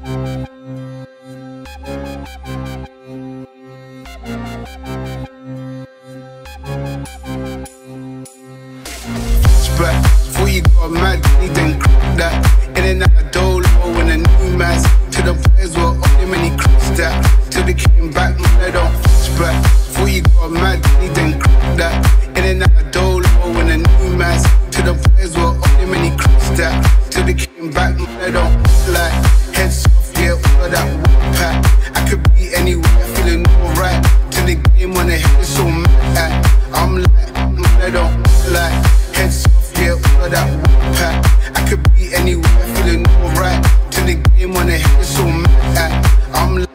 Back. Before you got mad, you didn't crack that. In and out of Dolo and a new mask. To the players were on him and he crushed that. Till they came back, man, I don't push back. Before you got mad, you didn't crack that. In and out of Dolo and a new mask. To the players were on him and he crushed that. Till they came back, man, I don't push like. Head soft, yeah, all of that whip pack. I could be anywhere, feeling alright. Till the game when the head is so mad. I'm like, man, I don't push like. Head soft, yeah, all of that whip pack. I could be anywhere, feeling alright. Till the game when the head is so mad. I'm like,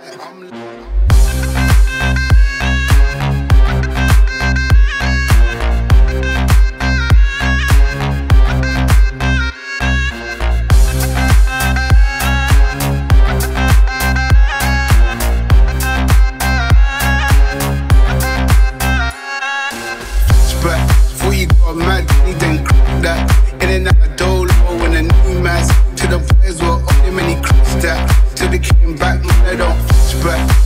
in and out of Dolo and a new mask. To the players were on him and he crushed that. Till they came back, man, I don't flash back.